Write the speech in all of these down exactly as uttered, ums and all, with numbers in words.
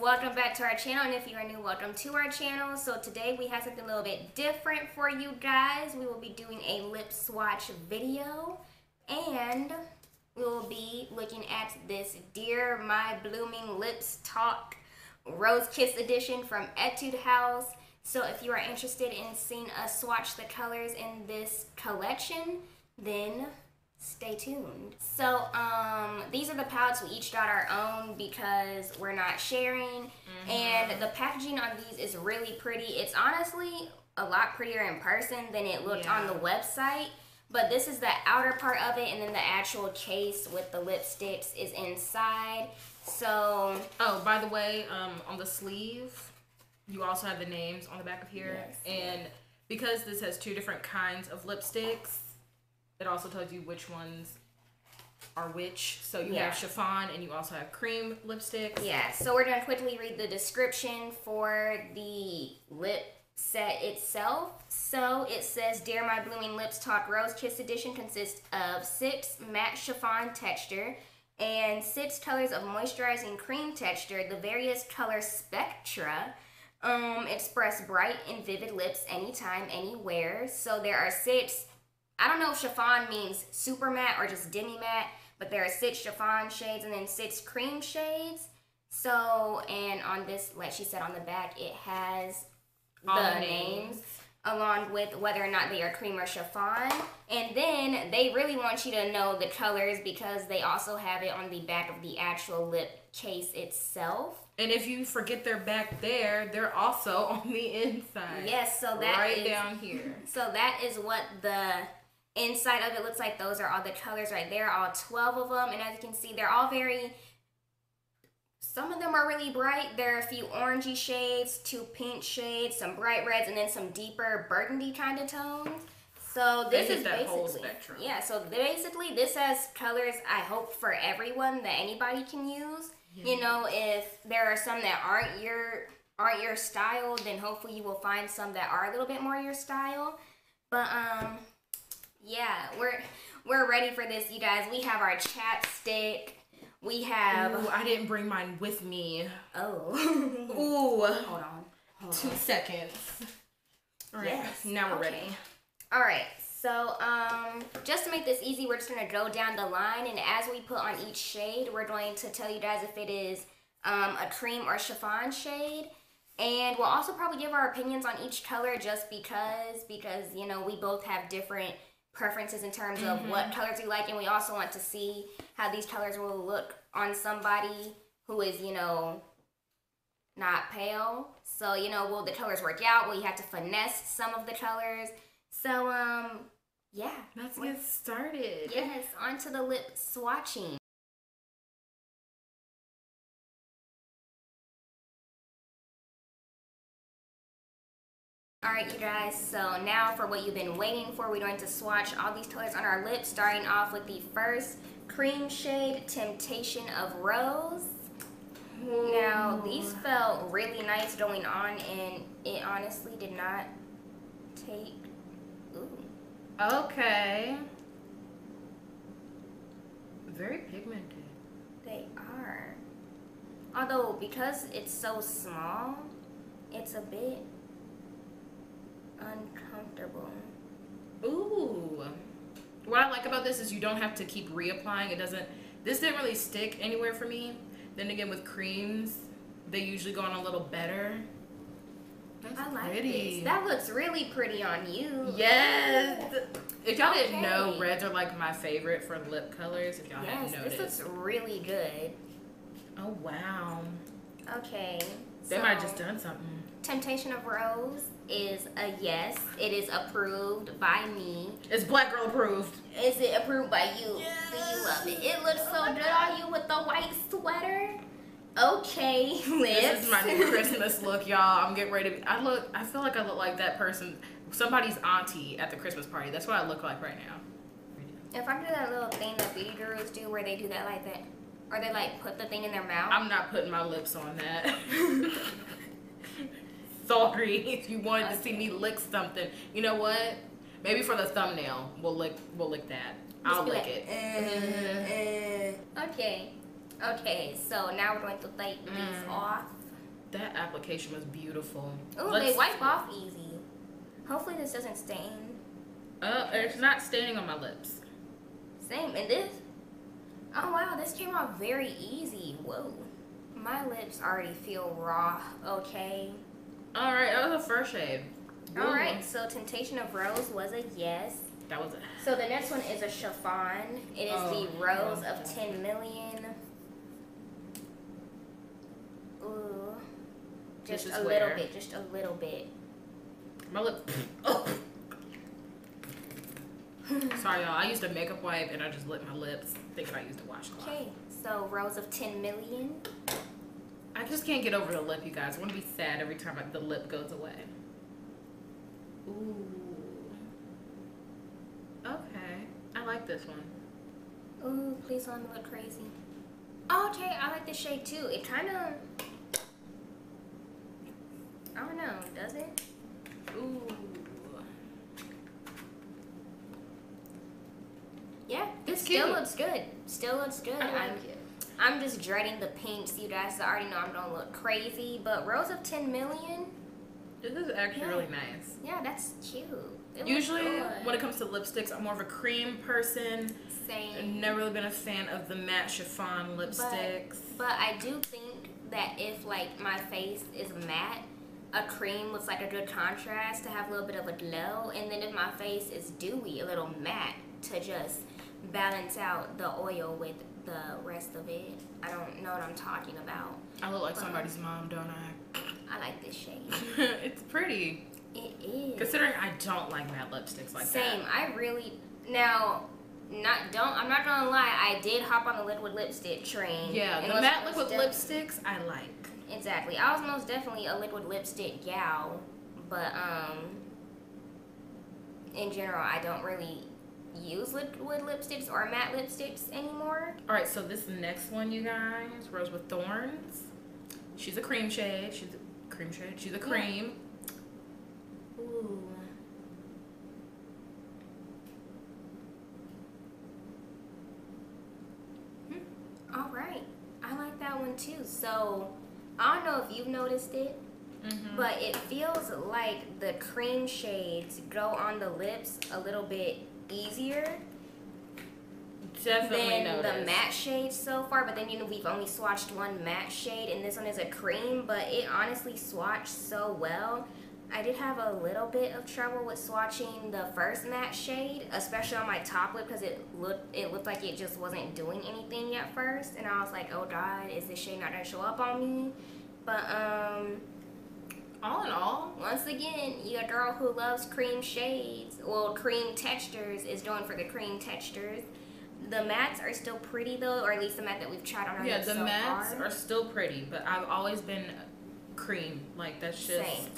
welcome back to our channel, and if you are new, welcome to our channel. So today we have something a little bit different for you guys. We will be doing a lip swatch video, and we will be looking at this Dear My Blooming Lips Talk Rose Kiss Edition from Etude House. So if you are interested in seeing us swatch the colors in this collection, then stay tuned. So um, these are the palettes. We each got our own because we're not sharing. Mm-hmm. And the packaging on these is really pretty. It's honestly a lot prettier in person than it looked yeah. on the website. But this is the outer part of it, and then the actual case with the lipsticks is inside. So... Oh, by the way, um, on the sleeve, you also have the names on the back of here. Yes. And because this has two different kinds of lipsticks, it also tells you which ones are which. So you yeah. have chiffon and you also have cream lipsticks. Yeah, so we're going to quickly read the description for the lip set itself. So it says, Dear My Blooming Lips Talk Rose Kiss Edition consists of six matte chiffon texture and six colors of moisturizing cream texture. The various color spectra um, express bright and vivid lips anytime, anywhere. So there are six. I don't know if chiffon means super matte or just demi matte, but there are six chiffon shades and then six cream shades. So, and on this, like she said on the back, it has the, the names. names along with whether or not they are cream or chiffon. And then they really want you to know the colors because they also have it on the back of the actual lip case itself. And if you forget they're back there, they're also on the inside. Yes, so that right is... Right down here. So that is what the... inside of it looks like. Those are all the colors right there, all twelve of them. And as you can see, they're all very, some of them are really bright. There are a few orangey shades, two pink shades, some bright reds, and then some deeper burgundy kind of tones. So this is that whole spectrum. Yeah, so basically this has colors, I hope, for everyone that anybody can use. Yeah. You know, if there are some that aren't your, aren't your style, then hopefully you will find some that are a little bit more your style. But, um... yeah, we're we're ready for this, you guys. We have our chapstick. We have... Ooh, I didn't bring mine with me. Oh. Ooh. Hold on. Hold Two on. seconds. All right. Yes. Now we're okay. ready. All right. So, um, just to make this easy, we're just going to go down the line. And as we put on each shade, we're going to tell you guys if it is um, a cream or chiffon shade. And we'll also probably give our opinions on each color just because, because, you know, we both have different... preferences in terms of mm-hmm. what colors we like, and we also want to see how these colors will look on somebody who is, you know, not pale. So, you know, will the colors work out? Will you have to finesse some of the colors? So, um, yeah. Let's get started. Yes, onto the lip swatching. Alright, you guys, so now for what you've been waiting for, we're going to swatch all these colors on our lips, starting off with the first cream shade, Temptation of Rose. Ooh. Now, these felt really nice going on, and it honestly did not take... Ooh. Okay. Very pigmented. They are. Although, because it's so small, it's a bit... uncomfortable. Ooh. What I like about this is you don't have to keep reapplying. It doesn't, this didn't really stick anywhere for me. Then again, with creams, they usually go on a little better. That's I like pretty. This. That looks really pretty on you. Yes. If y'all okay. didn't know, reds are like my favorite for lip colors. If y'all yes, hadn't noticed. This looks really good. Oh, wow. Okay. They so, might have just done something. Temptation of Rose is a yes. It is approved by me. It's black girl approved. Is it approved by you? Yes. Do you love it? It looks oh so good God. on you with the white sweater. Okay, lips. This is my new Christmas look, y'all. I'm getting ready to be, I look, I feel like I look like that person, somebody's auntie at the Christmas party. That's what I look like right now. If I do that little thing that beauty gurus do where they do that like that, or they like put the thing in their mouth. I'm not putting my lips on that. Sorry, if you wanted okay. to see me lick something. You know what? Maybe for the thumbnail, we'll lick, we'll lick that. Just I'll lick like, it. Uh, uh. Okay. Okay, so now we're going to light mm. these off. That application was beautiful. Oh, they wipe off easy. Hopefully this doesn't stain. Uh, it's not staining on my lips. Same. And this, oh wow, this came off very easy. Whoa. My lips already feel raw, okay? All right, that was a first shave. Ooh. All right, so Temptation of Rose was a yes. That was a... So the next one is a chiffon. It is oh, the Rose of ten million. Ooh. Just a swear. little bit, just a little bit. My lip... Oh. Sorry, y'all. I used a makeup wipe, and I just lit my lips thinking I used a washcloth. Okay, so Rose of ten million. I just can't get over the lip, you guys. I want to be sad every time I, the lip goes away. Ooh. Okay. I like this one. Ooh, please don't look crazy. Oh, okay, I like this shade, too. It kind of... I don't know. Does it? Ooh. Yeah, this still looks good. Still looks good. I like I'm, it. I'm just dreading the pinks, you guys. I already know I'm gonna look crazy, but Rose of ten million. This is actually yeah. really nice. Yeah, that's cute. It Usually, when it comes to lipsticks, I'm more of a cream person. Same. I've never really been a fan of the matte chiffon lipsticks. But, but I do think that if like my face is matte, a cream looks like a good contrast to have a little bit of a glow, and then if my face is dewy, a little matte to just balance out the oil with the rest of it. I don't know what I'm talking about. I look like but somebody's mom, don't I? I like this shade. It's pretty. It is. Considering I don't like matte lipsticks like Same. that. Same. I really now not don't I'm not gonna lie. I did hop on the liquid lipstick train. Yeah, the matte liquid lipsticks I like. Exactly. I was most definitely a liquid lipstick gal, but um, in general, I don't really use liquid lipsticks or matte lipsticks anymore. All right, so this next one, you guys, Rose with Thorns. She's a cream shade. She's a cream shade. She's a cream. Yeah. Ooh. Hmm. All right, I like that one too. So I don't know if you've noticed it, mm-hmm. but it feels like the cream shades go on the lips a little bit easier Definitely than noticed. the matte shades so far, but then you know we've only swatched one matte shade and this one is a cream, but it honestly swatched so well. I did have a little bit of trouble with swatching the first matte shade, especially on my top lip, because it looked it looked like it just wasn't doing anything at first, and I was like, oh god, is this shade not gonna show up on me? But um all in all, once again, your girl who loves cream shades, well, cream textures, is going for the cream textures. The mattes are still pretty though, or at least the matte that we've tried on our yeah, lips so far. Yeah, the mattes are still pretty, but I've always been cream. Like, that's just... Same.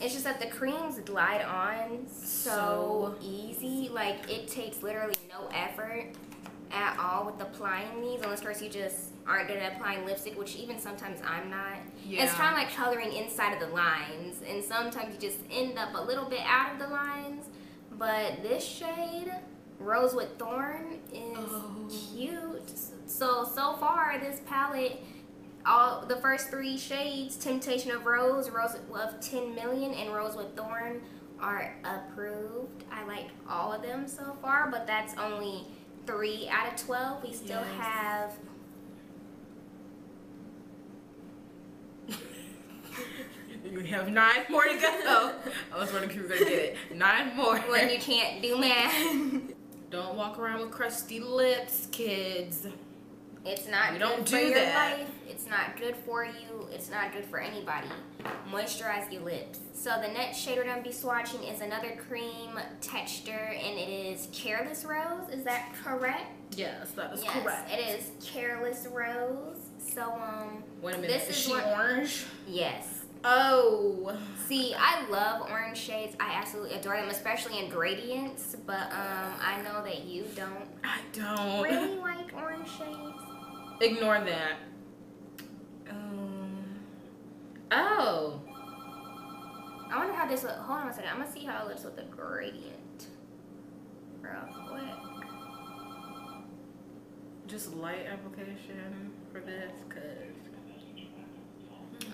It's just that the creams glide on so, so easy. Like, it takes literally no effort at all with applying these, unless, of course, you just aren't good at applying lipstick, which even sometimes I'm not. Yeah. It's kind of like coloring inside of the lines, and sometimes you just end up a little bit out of the lines. But this shade, Rose with Thorn, is oh. cute. So, so far, this palette... All the first three shades, Temptation of Rose, Rose of ten million, and Rose with Thorn are approved. I like all of them so far, but that's only three out of twelve. We still yes. have we have nine more to go. I was wondering if you were gonna get it. Nine more. When you can't do math. Don't walk around with crusty lips, kids. It's not you good don't do for your that. life. It's not good for you. It's not good for anybody. Moisturize your lips. So the next shade we're going to be swatching is another cream texture, and it is Careless Rose. Is that correct? Yes, that is yes, correct. It is Careless Rose. So, um... Wait a minute. This is, is she one, orange? Yes. Oh. See, I love orange shades. I absolutely adore them, especially in gradients, but um, I know that you don't. I don't. Really like orange shades. Ignore that. Um, oh. I wonder how this looks. Hold on a second. I'm going to see how it looks with the gradient. Real quick. Just light application for this, because.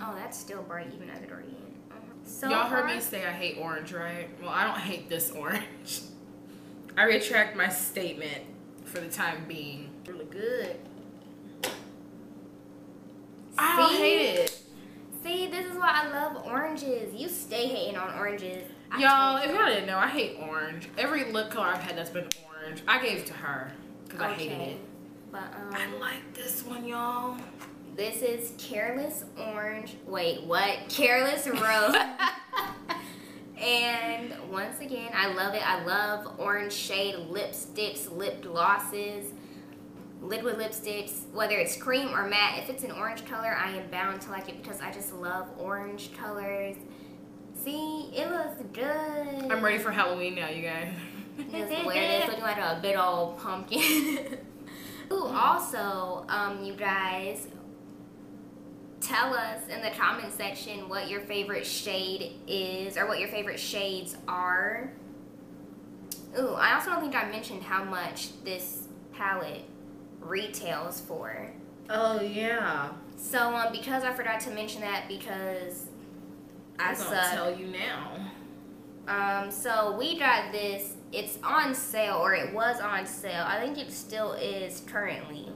Oh, that's still bright even as it already is. So y'all heard me say I hate orange, right? Well, I don't hate this orange. I retract my statement for the time being. Really good. I don't hate it. See, this is why I love oranges. You stay hating on oranges. Y'all, if y'all didn't know, I hate orange. Every lip color I've had that's been orange, I gave to her because I hated it. But um, I like this one, y'all. This is Careless Orange. Wait, what? Careless Rose. And once again, I love it. I love orange shade lipsticks, lip glosses, liquid lipsticks, whether it's cream or matte. If it's an orange color, I am bound to like it because I just love orange colors. See, it looks good. I'm ready for Halloween now, you guys. Just wear this looking like a big old pumpkin. Ooh, also, um, you guys, tell us in the comment section what your favorite shade is or what your favorite shades are. Ooh, I also don't think I mentioned how much this palette retails for. Oh, yeah. So, um, because I forgot to mention that because I suck. I'm gonna tell you now. Um, so we got this. It's on sale, or it was on sale. I think it still is currently.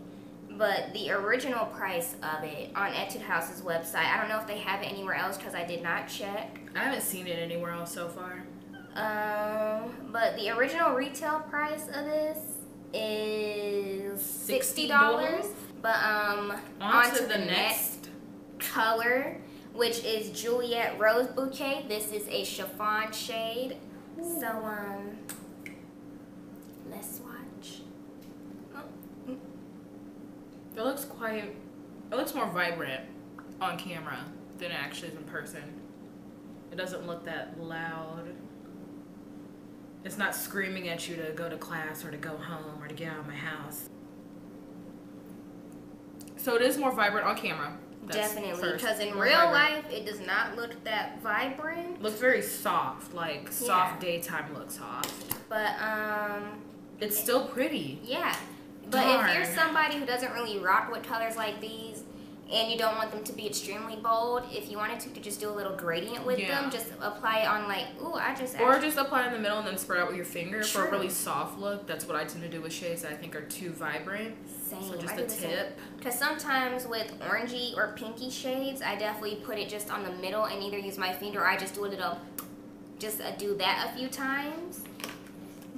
But the original price of it on Etude House's website, I don't know if they have it anywhere else because I did not check. I haven't seen it anywhere else so far. Um, but the original retail price of this is sixty dollars. sixty dollars. But um, on to the, the next color, which is Juliet Rose Bouquet. This is a chiffon shade. Ooh. So um, let's watch. Oh. It looks quite, it looks more vibrant on camera than it actually is in person. It doesn't look that loud. It's not screaming at you to go to class or to go home or to get out of my house. So it is more vibrant on camera. That's definitely, because in real vibrant. life it does not look that vibrant. Looks very soft, like yeah. soft daytime look soft. But um, it's still pretty. Yeah, but Darn. if you're somebody who doesn't really rock with colors like these, and you don't want them to be extremely bold, if you wanted to, you could just do a little gradient with yeah. them. Just apply it on like, ooh, I just. Or just apply in the middle and then spread out with your finger True. for a really soft look. That's what I tend to do with shades that I think are too vibrant. Same. So just I a tip. Because sometimes with orangey or pinky shades, I definitely put it just on the middle and either use my finger or I just do a little, just do that a few times.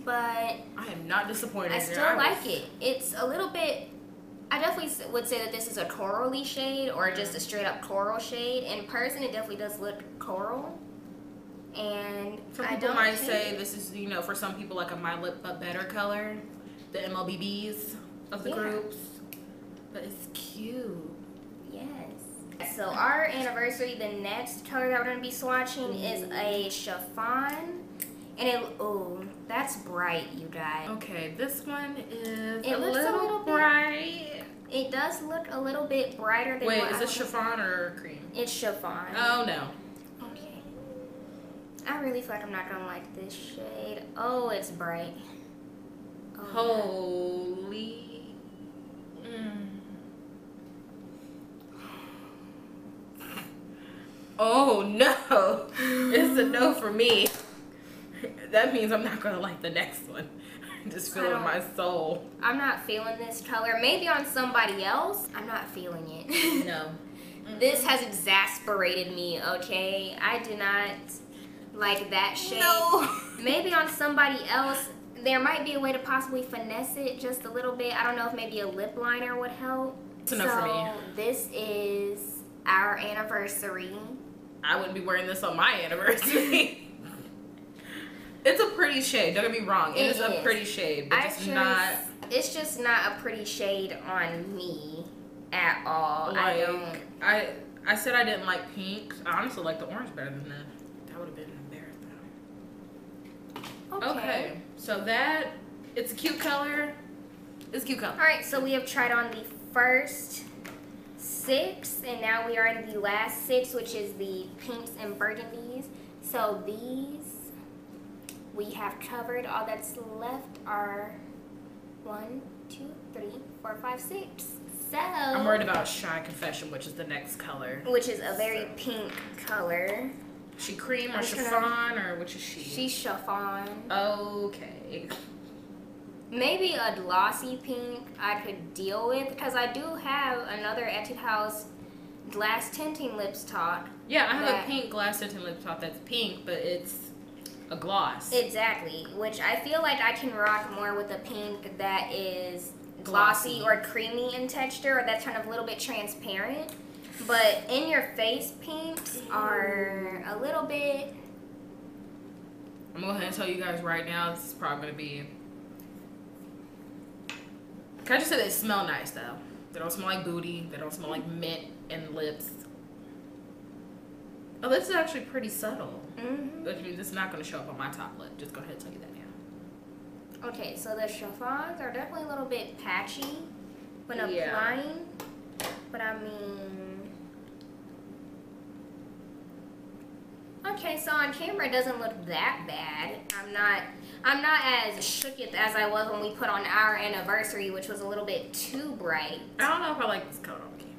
But I am not disappointed. I still there. like I it. It's a little bit. I definitely would say that this is a corally shade or just a straight up coral shade. In person, it definitely does look coral. And some people I don't might say it. this is, you know, for some people like a My Lip But Better color, the M L B Bs of the yeah. groups. But it's cute. Yes. So Our Anniversary, the next color that we're gonna be swatching Ooh. is a chiffon. And it, oh, that's bright, you guys. Okay, this one is it a, looks little a little bright. Bit, it does look a little bit brighter than Wait, what is it chiffon or cream? It's chiffon. Oh, no. Okay. I really feel like I'm not going to like this shade. Oh, it's bright. Oh, Holy. Mm. Oh, no. It's a no for me. That means I'm not gonna like the next one. I'm just feeling my soul. I'm not feeling this color. Maybe on somebody else. I'm not feeling it. No. This has exasperated me, okay? I do not like that shade. No. Maybe on somebody else, there might be a way to possibly finesse it just a little bit. I don't know if maybe a lip liner would help. It's enough for me. This is Our Anniversary. I wouldn't be wearing this on my anniversary. It's a pretty shade. Don't get me wrong. It, it is, is a pretty shade, but it's not. It's just not a pretty shade on me at all. Like, I don't. I I said I didn't like pink. I honestly like the orange better than that. That would have been embarrassing. Okay. okay. So that it's a cute color. It's a cute color. All right. So we have tried on the first six, and now we are in the last six, which is the pinks and burgundies. So these. We have covered. All that's left are one, two, three, four, five, six. So I'm worried about Shy Confession, which is the next color. Which is a very so. pink color. She cream or I'm chiffon gonna, or which is she? She's chiffon. Okay. Maybe a glossy pink I could deal with, because I do have another Etude House glass tinting lips talk. Yeah, I have a pink glass tinting lip talk that's pink, but it's a gloss. Exactly, which I feel like I can rock more with a pink that is glossy, glossy or creamy in texture, or that's kind of a little bit transparent. But in your face pinks are a little bit. I'm going to tell you guys right now, this is probably going to be. Can I just say they smell nice though? They don't smell like booty, they don't smell like mint and lips. Oh, this is actually pretty subtle. Mm-hmm. Which means it's not going to show up on my top lip. Just go ahead and tell you that now. Okay, so the chiffons are definitely a little bit patchy when yeah. applying. But I mean, okay, so on camera it doesn't look that bad. I'm not, I'm not as shooketh as I was when we put on Our Anniversary, which was a little bit too bright. I don't know if I like this color on camera.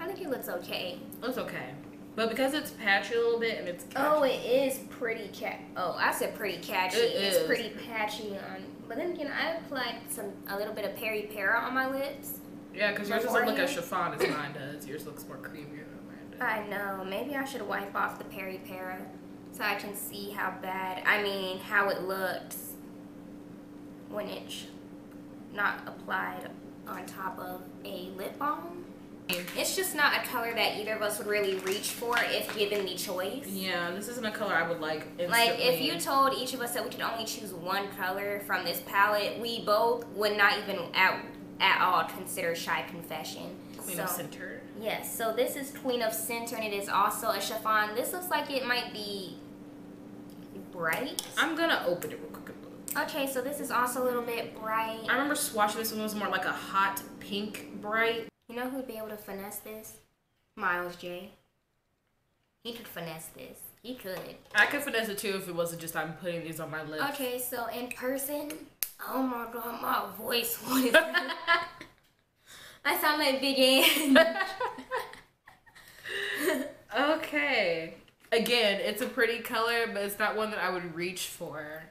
I think it looks okay. Looks okay, but because it's patchy a little bit and it's catchy. Oh, it is pretty cat. Oh, I said pretty catchy. It it's is. pretty patchy on. But then again, I applied some a little bit of Peripera on my lips. Yeah, because yours doesn't look as chiffon as mine does. Yours looks more creamier than mine does. I know. Maybe I should wipe off the Peripera so I can see how bad, I mean, how it looks when it's not applied on top of a lip balm. It's just not a color that either of us would really reach for if given the choice. Yeah, this isn't a color I would like instantly. Like, if you told each of us that we could only choose one color from this palette, we both would not even out. at all consider Shy Confession. Queen so, of Center. Yes, so this is Queen of Center, and it is also a chiffon. This looks like it might be bright. I'm gonna open it real quick. Okay, so this is also a little bit bright. I remember swatching this one. It was more like a hot pink bright. You know who'd be able to finesse this? Miles J. He could finesse this. He could. I could finesse it too if it wasn't just I'm putting these on my lips. Okay, so in person, oh my god, my voice was. I sound like Big Ann. Okay. Again, it's a pretty color, but it's not one that I would reach for.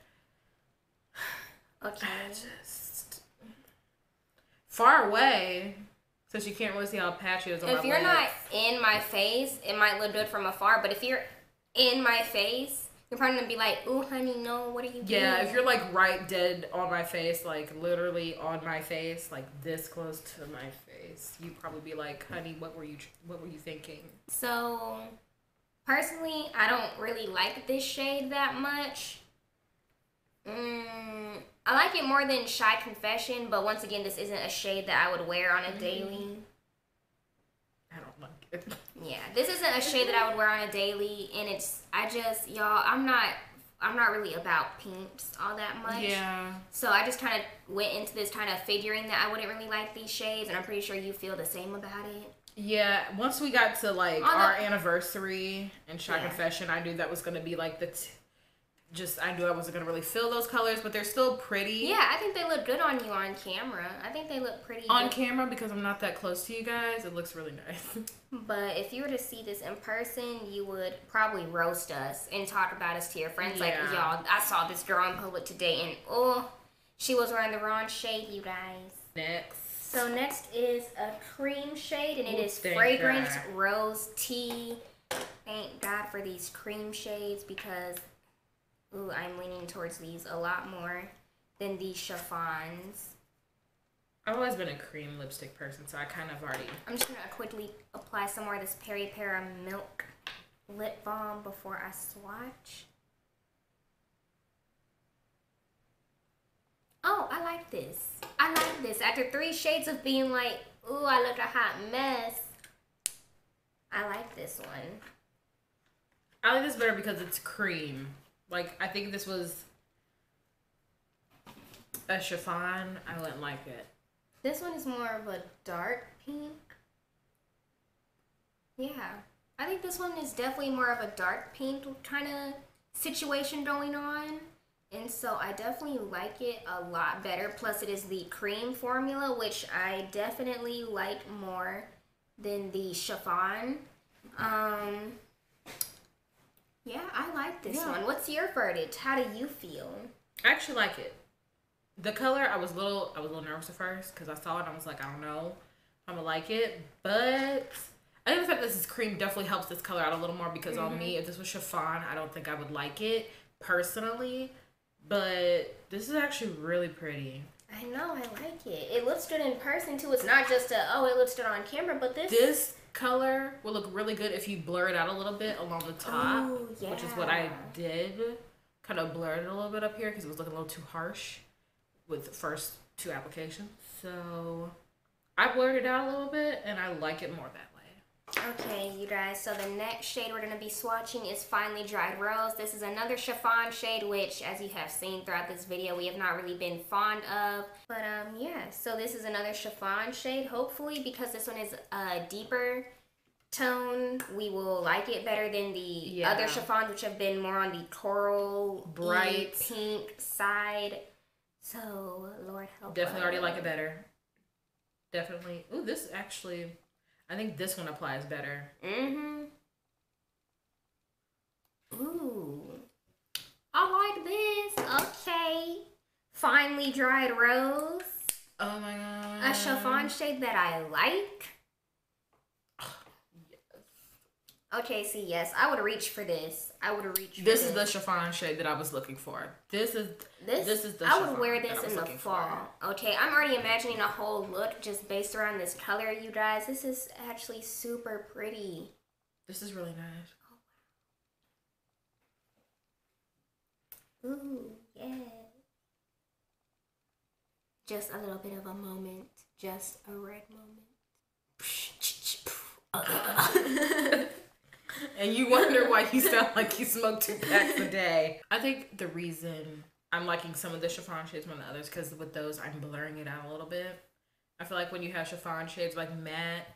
Okay. I just far away, since you can't really see how patchy it is on my lips. If you're not in my face, it might look good from afar, but if you're in my face, you're probably gonna be like, "Ooh, honey, no, what are you doing?" Yeah, if you're like right dead on my face, like literally on my face, like this close to my face, you'd probably be like, "Honey, what were you, what were you thinking?" So, personally, I don't really like this shade that much. Mm, I like it more than Shy Confession, but once again, this isn't a shade that I would wear on a daily. I don't like it. Yeah, this isn't a shade that I would wear on a daily, and it's, I just, y'all, I'm not, I'm not really about pinks all that much. Yeah. So I just kind of went into this kind of figuring that I wouldn't really like these shades, and I'm pretty sure you feel the same about it. Yeah, once we got to, like, all Our the, Anniversary and Shy yeah. Confession, I knew that was going to be, like, the, t just, I knew I wasn't going to really feel those colors, but they're still pretty. Yeah, I think they look good on you on camera. I think they look pretty. On good. camera, because I'm not that close to you guys, it looks really nice. But if you were to see this in person, you would probably roast us and talk about us to your friends. Yeah. Like, y'all, I saw this girl in public today, and oh, she was wearing the wrong shade, you guys. Next. So next is a cream shade, and it Ooh, is Fragrance God. Rose Tea. Thank God for these cream shades, because ooh, I'm leaning towards these a lot more than these chiffons. I've always been a cream lipstick person, so I kind of already. I'm just going to quickly apply some more of this Peripera Milk Lip Balm before I swatch. Oh, I like this. I like this. After three shades of being like, ooh, I look a hot mess, I like this one. I like this better because it's cream. Like, I think this was a chiffon. I wouldn't like it. This one is more of a dark pink. Yeah. I think this one is definitely more of a dark pink kind of situation going on. And so I definitely like it a lot better. Plus it is the cream formula, which I definitely like more than the chiffon. Um, yeah, I like this yeah. one. What's your verdict? How do you feel? I actually like it. The color, I was a little, I was a little nervous at first because I saw it and I was like, I don't know if I'm going to like it. But I think the fact that this is cream definitely helps this color out a little more because mm-hmm. on me, if this was chiffon, I don't think I would like it personally. But this is actually really pretty. I know, I like it. It looks good in person too. It's not just a, oh, it looks good on camera, but this... This color will look really good if you blur it out a little bit along the top, oh, yeah. which is what I did. Kind of blurred it a little bit up here because it was looking a little too harsh with the first two applications. So I blurred it out a little bit and I like it more that way. Okay, you guys, so the next shade we're going to be swatching is Finely Dried Rose. This is another chiffon shade, which, as you have seen throughout this video, we have not really been fond of. But, um, yeah, so this is another chiffon shade. Hopefully, because this one is a deeper tone, we will like it better than the yeah. other chiffons, which have been more on the coral, bright pink side. So, Lord help us. Definitely already like it better. Definitely. Ooh, this actually... I think this one applies better. Mm-hmm. Ooh. I like this. Okay. Finely Dried Rose. Oh, my God. A chiffon shade that I like. Yes. Okay, see, yes. I would reach for this. I would reach for this. This is the chiffon shade that I was looking for. This is this, this is the I would wear this in the fall. For. Okay, I'm already imagining a whole look just based around this color, you guys. This is actually super pretty. This is really nice. Oh, wow. Ooh, yeah. Just a little bit of a moment. Just a red moment. And you wonder why you sound like you smoke two packs a day. I think the reason I'm liking some of the chiffon shades more than others because with those, I'm blurring it out a little bit. I feel like when you have chiffon shades like matte,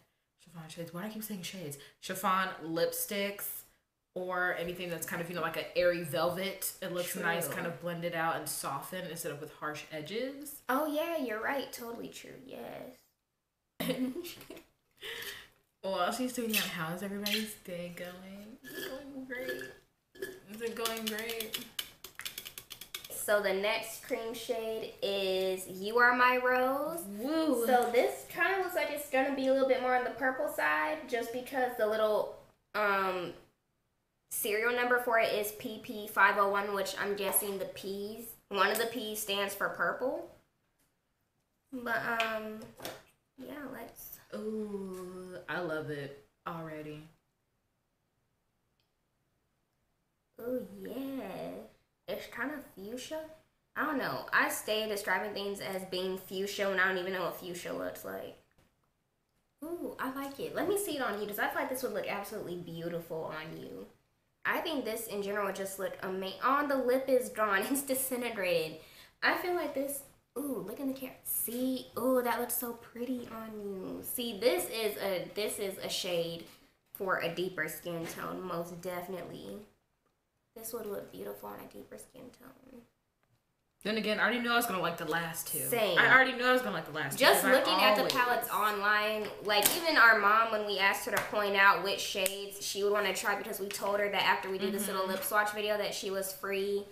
chiffon shades, why do I keep saying shades? Chiffon lipsticks or anything that's kind of, you know, like an airy velvet. It looks true. Nice, kind of blended out and softened instead of with harsh edges. Oh, yeah, you're right. Totally true. Yes. Well, she's doing that. How's everybody's day going? It's going great. Is it going great? So the next cream shade is You Are My Rose. Woo. So this kind of looks like it's going to be a little bit more on the purple side just because the little um, serial number for it is P P five oh one, which I'm guessing the P's, one of the P's stands for purple. But, um, yeah, let's... Ooh, I love it already. Oh, yeah. It's kind of fuchsia. I don't know. I stay describing things as being fuchsia when I don't even know what fuchsia looks like. Ooh, I like it. Let me see it on you because I feel like this would look absolutely beautiful on you. I think this in general would just look amazing. Oh, the lip is gone. It's disintegrated. I feel like this... Ooh, look in the camera. See, ooh, that looks so pretty on you. See, this is a this is a shade for a deeper skin tone, most definitely. This would look beautiful on a deeper skin tone. Then again, I already knew I was gonna like the last two. Same. I already knew I was gonna like the last two. Just looking at the palettes online, like even our mom, when we asked her to point out which shades she would want to try, because we told her that after we do mm-hmm. this little lip swatch video that she was free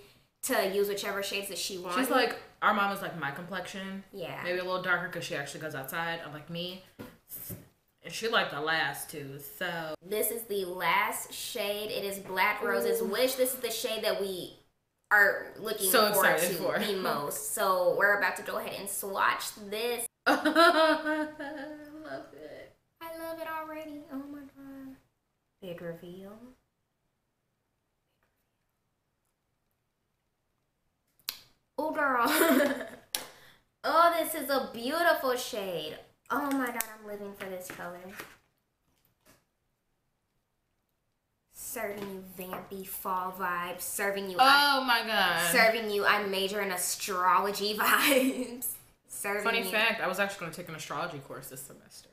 to use whichever shades that she wanted. She's like, our mom was like, my complexion. Yeah. Maybe a little darker because she actually goes outside, unlike me. And she liked the last two, so. This is the last shade. It is Black Rose's Wish. This is the shade that we are looking so forward to for. the most. So we're about to go ahead and swatch this. I love it. I love it already. Oh my God. Big reveal. Oh, girl. Oh, this is a beautiful shade. Oh, my God. I'm living for this color. Serving you vampy fall vibes. Serving you. Oh, I, my God. Serving you. I major in astrology vibes. Serving Funny you. fact, I was actually going to take an astrology course this semester.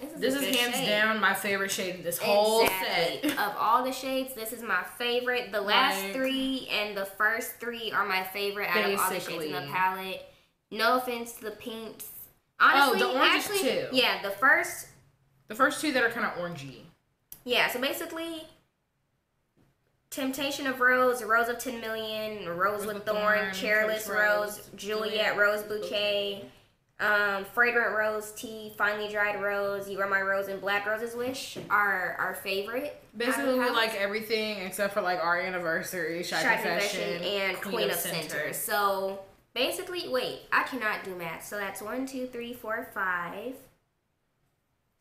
This is, this is hands shade. down my favorite shade of this whole exactly. set. Of all the shades, this is my favorite. The last like, three and the first three are my favorite basically. out of all the shades in the palette. No offense to the pinks. Honestly, oh, the orange actually, too. Yeah, the first... The first two that are kind of orangey. Yeah, so basically... Temptation of Rose, Rose of ten million, Rose with Thorn, Careless Rose, Juliet Rose Bouquet, um, Fragrance Rose Tea, Finely Dried Rose, You Are My Rose, and Black Rose's Wish are our favorite. Basically, we like everything except for like Our Anniversary, Shy Confession, and Queen of Center. So basically, wait, I cannot do math. So that's one, two, three, four, five.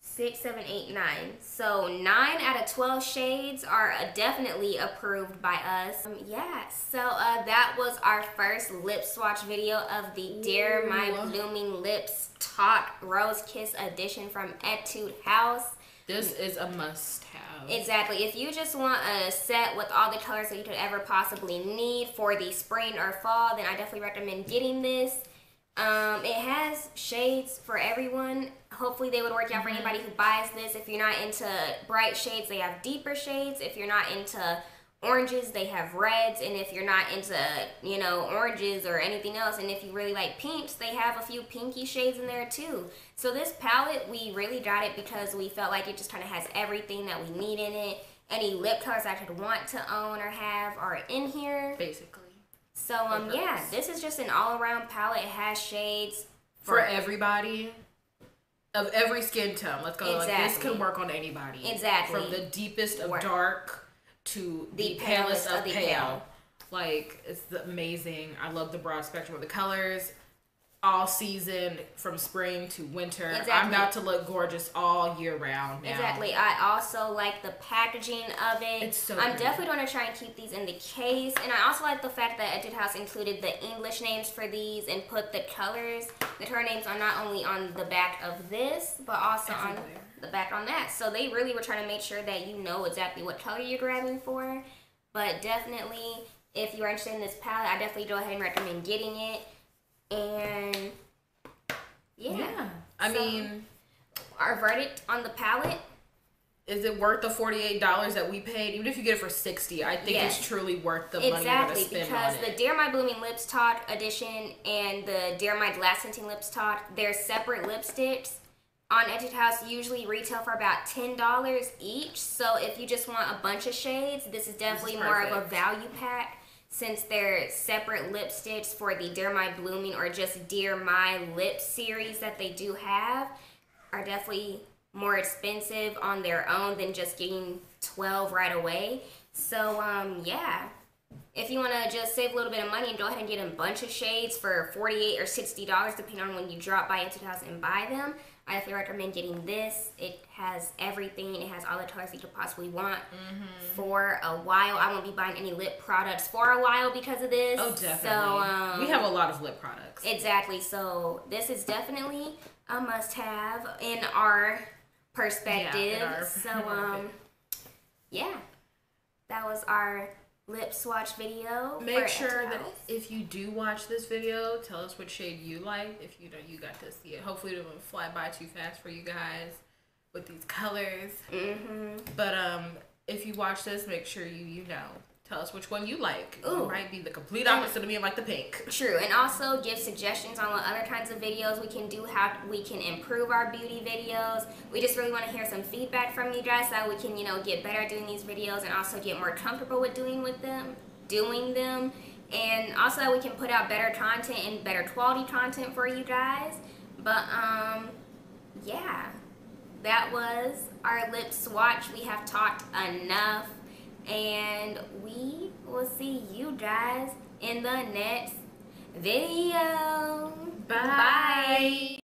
Six, seven, eight, nine. So nine out of twelve shades are definitely approved by us. Um, yeah. So uh, that was our first lip swatch video of the Ooh. Dear My Blooming Lips Talk Rose Kiss Edition from Etude House. This is a must-have. Exactly. If you just want a set with all the colors that you could ever possibly need for the spring or fall, then I definitely recommend getting this. Um, it has shades for everyone. Hopefully they would work out for anybody who buys this. If you're not into bright shades, they have deeper shades. If you're not into oranges, they have reds. And if you're not into, you know, oranges or anything else, and if you really like pinks, they have a few pinky shades in there too. So this palette, we really got it because we felt like it just kind of has everything that we need in it. Any lip colors I could want to own or have are in here. Basically. So, um, yeah, this is just an all-around palette. It has shades for, for everybody, of every skin tone. Let's go. Exactly. Like, this can work on anybody. Exactly. From the deepest of work. dark to the, the palest, palest of, of the pale. pale. Like, it's amazing. I love the broad spectrum of the colors. All season, from spring to winter. Exactly. I'm about to look gorgeous all year round now. Exactly. I also like the packaging of it. It's so I'm good. definitely going to try and keep these in the case. And I also like the fact that Etude House included the English names for these and put the colors, the color names are not only on the back of this, but also Everywhere. on the back on that. So they really were trying to make sure that you know exactly what color you're grabbing for. But definitely, if you're interested in this palette, I definitely go ahead and recommend getting it. And yeah, yeah. I so, mean, our verdict on the palette is it worth the forty-eight dollars that we paid? Even if you get it for sixty dollars, I think yes. it's truly worth the exactly, money you're going to spend because on it. The Dear My Blooming Lips Talk edition and the Dear My Last Scenting Lips Talk, they're separate lipsticks. On Etude House, usually retail for about ten dollars each. So if you just want a bunch of shades, this is definitely this is more of a value pack. Since they're separate lipsticks for the Dear My Blooming or just Dear My Lip series that they do have, are definitely more expensive on their own than just getting twelve right away. So, um, yeah. If you want to just save a little bit of money and go ahead and get a bunch of shades for forty-eight dollars or sixty dollars, depending on when you drop by Etude House and buy them, I definitely recommend getting this. It has everything. It has all the colors you could possibly want mm-hmm. for a while. I won't be buying any lip products for a while because of this. Oh, definitely. So, um, we have a lot of lip products. Exactly. So this is definitely a must-have in our perspective. Yeah, in our so, um, yeah, that was our... lip swatch video. Make sure that if you do watch this video, tell us what shade you like. If you know you got to see it, hopefully it won't fly by too fast for you guys with these colors. Mm-hmm. But um, if you watch this, make sure you you know tell us which one you like. Ooh. It might be the complete opposite of me. I like the pink. True, and also give suggestions on what other kinds of videos we can do. How we can improve our beauty videos. We just really want to hear some feedback from you guys so that we can, you know, get better at doing these videos and also get more comfortable with doing with them, doing them, and also that we can put out better content and better quality content for you guys. But um, yeah, that was our lip swatch. We have talked enough. And we will see you guys in the next video. Bye. Bye.